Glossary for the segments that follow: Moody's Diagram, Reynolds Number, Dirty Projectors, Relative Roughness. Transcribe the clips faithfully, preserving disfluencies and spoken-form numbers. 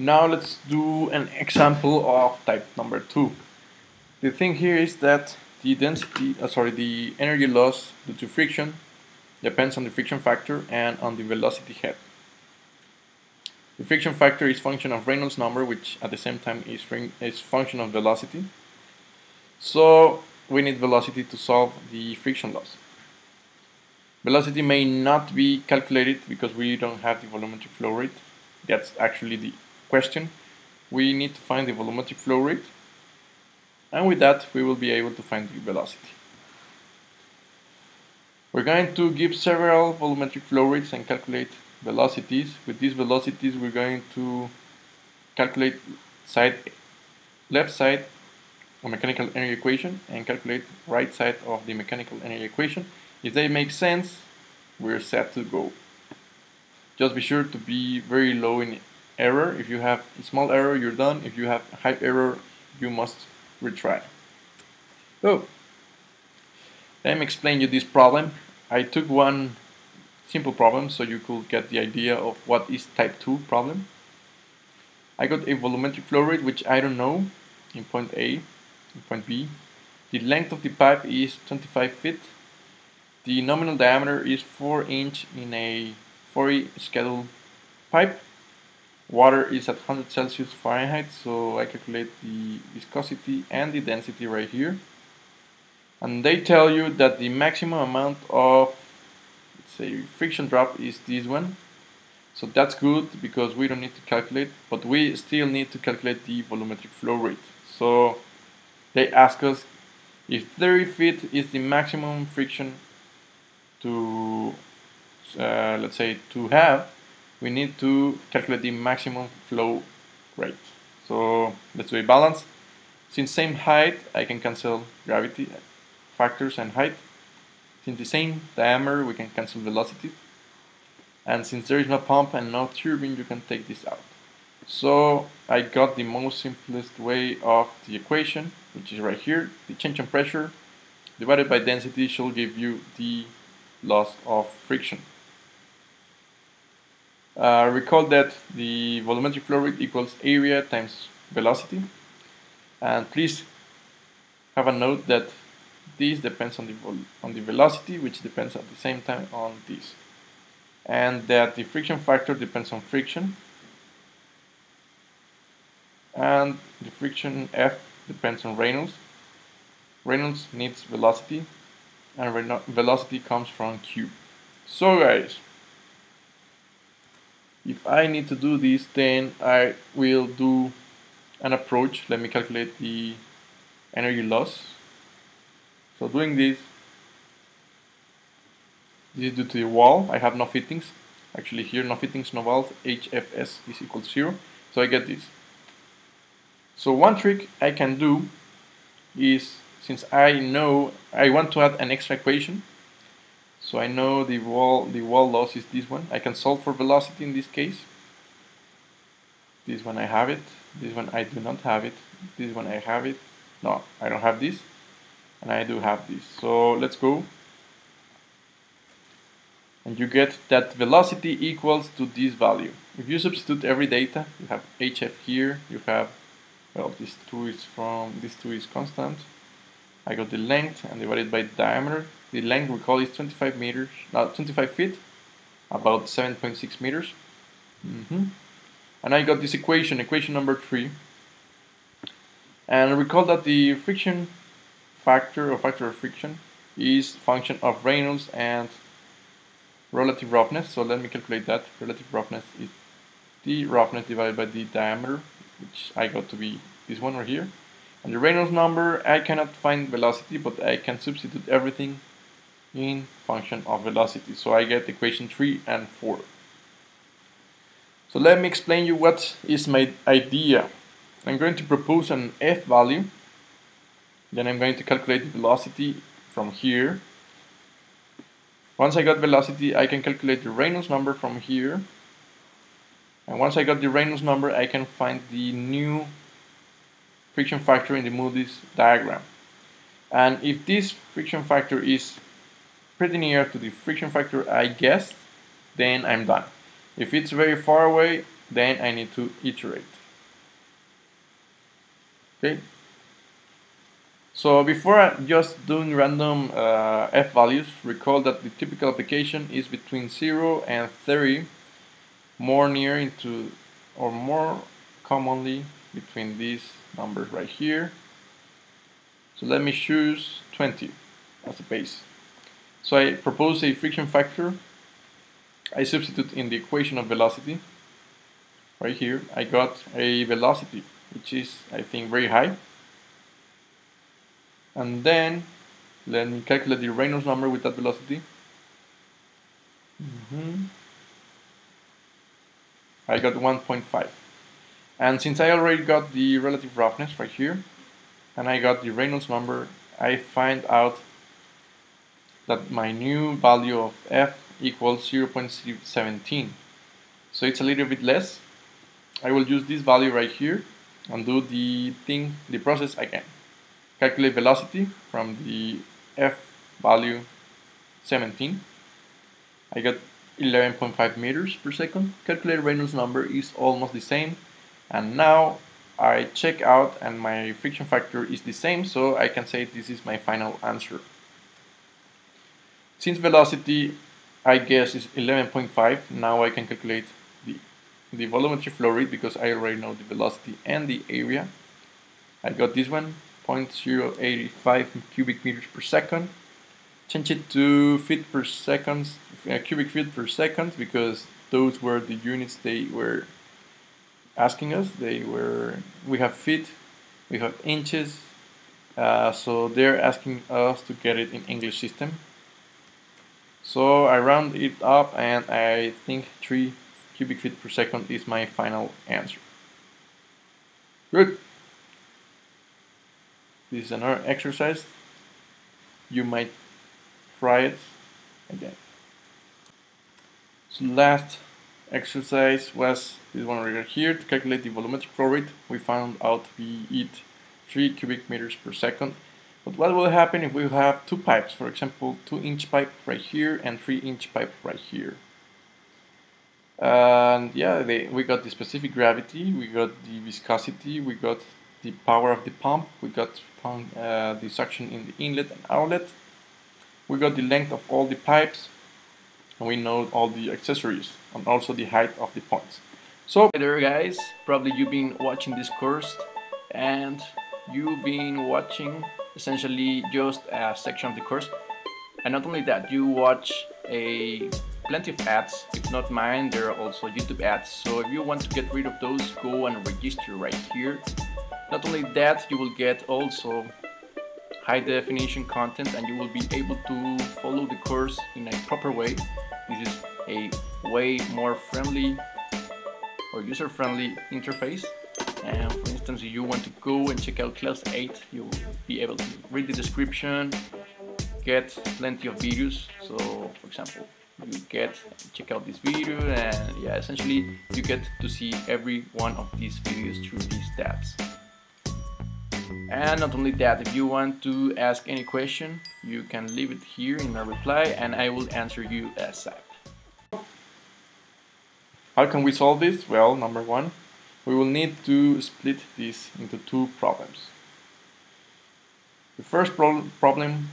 Now let's do an example of type number two. The thing here is that the density, uh, sorry, the energy loss due to friction depends on the friction factor and on the velocity head. The friction factor is function of Reynolds number, which at the same time is is function of velocity. So we need velocity to solve the friction loss. Velocity may not be calculated because we don't have the volumetric flow rate. That's actually the question. We need to find the volumetric flow rate, and with that we will be able to find the velocity. We're going to give several volumetric flow rates and calculate velocities. With these velocities we're going to calculate side, left side of mechanical energy equation and calculate right side of the mechanical energy equation. If they make sense, we're set to go. Just be sure to be very low in error. If you have a small error, you're done. If you have a high error, you must retry. So, let me explain you this problem. I took one simple problem so you could get the idea of what is type two problem. I got a volumetric flow rate which I don't know in point A, in point B. The length of the pipe is twenty-five feet. The nominal diameter is four inch in a forty schedule pipe. Water is at one hundred Celsius Fahrenheit, so I calculate the viscosity and the density right here. And they tell you that the maximum amount of, let's say, friction drop is this one. So that's good because we don't need to calculate, but we still need to calculate the volumetric flow rate. So they ask us if thirty feet is the maximum friction to Uh, let's say to have, we need to calculate the maximum flow rate. So let's do a balance. Since same height, I can cancel gravity factors and height. Since the same diameter, we can cancel velocity. And since there is no pump and no turbine, you can take this out. So I got the most simplest way of the equation, which is right here. The change in pressure divided by density should give you the loss of friction. Uh, recall that the volumetric flow rate equals area times velocity, and please have a note that this depends on the vol on the velocity, which depends at the same time on this, and that the friction factor depends on friction, and the friction F depends on Reynolds. Reynolds needs velocity, and Reynolds velocity comes from Q. So guys, if I need to do this, then I will do an approach. Let me calculate the energy loss. So doing this, this is due to the wall. I have no fittings. Actually here, no fittings, no valve. H F S is equal to zero. So I get this. So one trick I can do is, since I know I want to add an extra equation, so I know the wall, the wall loss is this one. I can solve for velocity in this case. This one I have it. This one I do not have it. This one I have it. No, I don't have this. And I do have this. So let's go. And you get that velocity equals to this value. If you substitute every data, you have H F here. You have, well, this two is from, this two is constant. I got the length and divided by the diameter. The length, recall, is twenty-five meters, not twenty-five feet, about seven point six meters. Mm-hmm. And I got this equation, equation number three. And recall that the friction factor or factor of friction is function of Reynolds and relative roughness. So let me calculate that. Relative roughness is the roughness divided by the diameter, which I got to be this one right here. And the Reynolds number, I cannot find velocity, but I can substitute everything in function of velocity. So I get equation three and four. So let me explain you what is my idea. I'm going to propose an F value. Then I'm going to calculate the velocity from here. Once I got velocity, I can calculate the Reynolds number from here. And once I got the Reynolds number, I can find the new friction factor in the Moody's diagram. And if this friction factor is pretty near to the friction factor I guessed, then I'm done. If it's very far away, then I need to iterate. Okay. So before just doing random uh, f values, recall that the typical application is between zero and thirty, more near into or more commonly between these numbers right here. So let me choose twenty as a base. So I propose a friction factor. I substitute in the equation of velocity. Right here I got a velocity which is, I think, very high. And then let me calculate the Reynolds number with that velocity. Mm-hmm. I got one point five. And since I already got the relative roughness right here, and I got the Reynolds number, I find out that my new value of f equals zero point seventeen. So it's a little bit less. I will use this value right here and do the thing, the process again. Calculate velocity from the f value seventeen. I got eleven point five meters per second. Calculate Reynolds number is almost the same. And now I check out and my friction factor is the same, so I can say this is my final answer. Since velocity, I guess, is eleven point five, now I can calculate the, the volumetric flow rate because I already know the velocity and the area. I got this one, zero point zero eight five cubic meters per second. Change it to feet per second, uh, cubic feet per second, because those were the units they were asking us. They were, we have feet, we have inches, uh, so they're asking us to get it in English system. So I round it up and I think three cubic feet per second is my final answer. Good. This is another exercise. You might try it again. So last exercise was this one right here. To calculate the volumetric flow rate, we found out we eat three cubic meters per second. But what will happen if we have two pipes, for example, two inch pipe right here and three inch pipe right here? And yeah, they, we got the specific gravity, we got the viscosity, we got the power of the pump, we got uh, the suction in the inlet and outlet, we got the length of all the pipes, and we know all the accessories and also the height of the points. So, hey there guys, probably you've been watching this course and you've been watching essentially just a section of the course, and not only that, you watch a plenty of ads. If not mine, there are also YouTube ads, so if you want to get rid of those, go and register right here. Not only that, you will get also high definition content and you will be able to follow the course in a proper way. This is a way more friendly or user-friendly interface. And for instance, if you want to go and check out class eight, you will be able to read the description, get plenty of videos. So for example, you get check out this video, and yeah, essentially you get to see every one of these videos through these tabs. And not only that, if you want to ask any question, you can leave it here in my reply and I will answer you ASAP. How can we solve this? Well, number one, we will need to split this into two problems. The first pro problem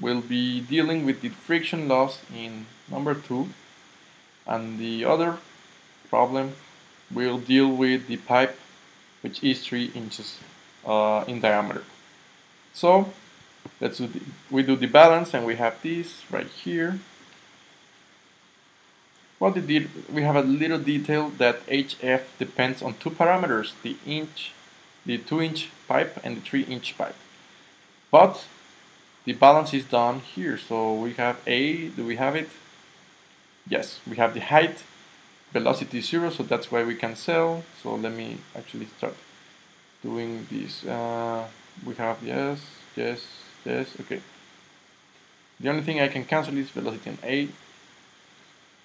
will be dealing with the friction loss in number two, and the other problem will deal with the pipe, which is three inches Uh, in diameter. So let's do the, we do the balance, and we have this right here. What did the, we have a little detail that H F depends on two parameters: the inch, the two inch pipe, and the three inch pipe. But the balance is done here, so we have a. Do we have it? Yes, we have the height, velocity zero, so that's why we cancel. So let me actually start doing this. Uh, we have yes, yes, yes, okay. The only thing I can cancel is velocity and A.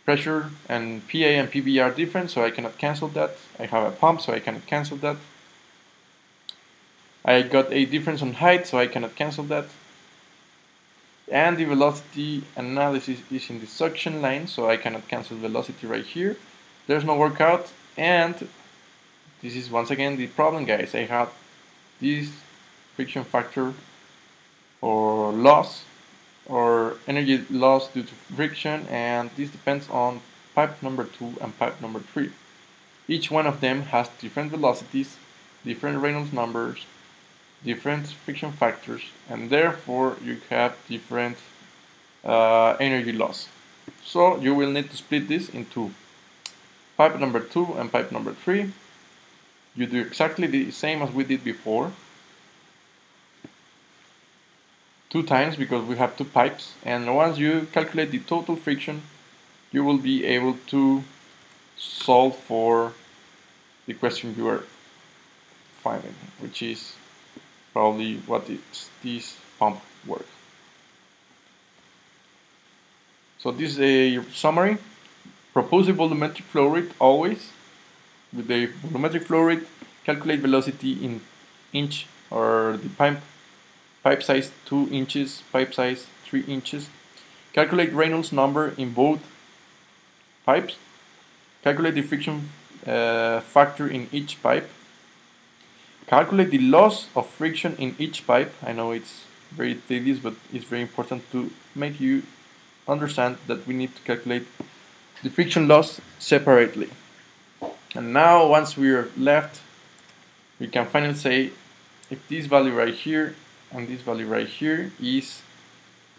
Pressure and P A and P B are different, so I cannot cancel that. I have a pump, so I cannot cancel that. I got a difference on height, so I cannot cancel that. And the velocity analysis is in the suction line, so I cannot cancel velocity right here. There's no workout. And this is once again the problem, guys. I had this friction factor or loss or energy loss due to friction, and this depends on pipe number two and pipe number three. Each one of them has different velocities, different Reynolds numbers, different friction factors, and therefore you have different uh, energy loss. So you will need to split this into pipe number two and pipe number three. You do exactly the same as we did before, two times, because we have two pipes, and once you calculate the total friction you will be able to solve for the question you are finding, which is probably what is this pump work. So this is a summary. Propose a volumetric flow rate always. With the volumetric flow rate, calculate velocity in inch, or the pipe pipe size two inches, pipe size three inches. Calculate Reynolds number in both pipes. Calculate the friction uh, factor in each pipe. Calculate the loss of friction in each pipe. I know it's very tedious, but it's very important to make you understand that we need to calculate the friction loss separately. And now, once we are left, we can finally say if this value right here and this value right here is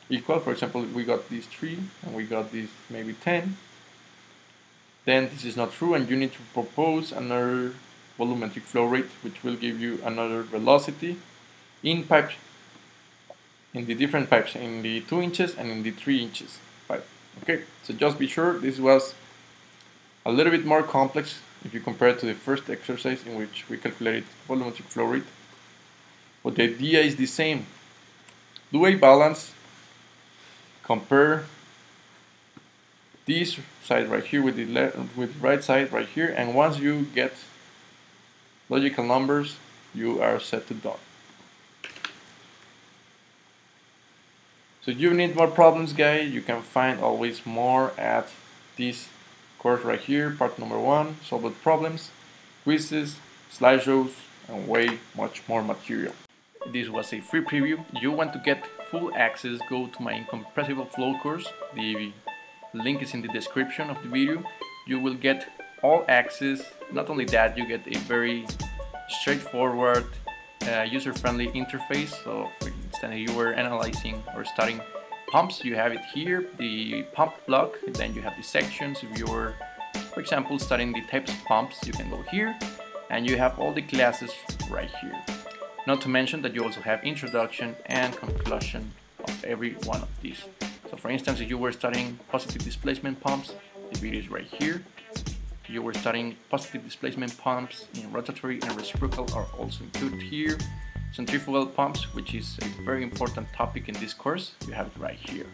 equal. For example, we got this three and we got this maybe ten, then this is not true and you need to propose another volumetric flow rate, which will give you another velocity in pipe, in the different pipes, in the two inches and in the three inches pipe. Okay, so just be sure this was a little bit more complex if you compare it to the first exercise in which we calculated volumetric flow rate, but the idea is the same. Do a balance, compare this side right here with the left, with the right side right here, and once you get logical numbers, you are set to done. So you need more problems, guys. You can find always more at this course right here, part number one, solved problems, quizzes, slideshows, and way much more material. This was a free preview. You want to get full access, go to my Incompressible Flow course. The link is in the description of the video. You will get all access. Not only that, you get a very straightforward, uh, user-friendly interface. So for instance, you were analyzing or studying pumps, you have it here, the pump block, and then you have the sections. If you're, for example, studying the types of pumps, you can go here, and you have all the classes right here. Not to mention that you also have introduction and conclusion of every one of these. So for instance, if you were studying positive displacement pumps, the video is right here. If you were studying positive displacement pumps in rotatory and reciprocal, are also included here. Centrifugal pumps, which is a very important topic in this course, you have it right here.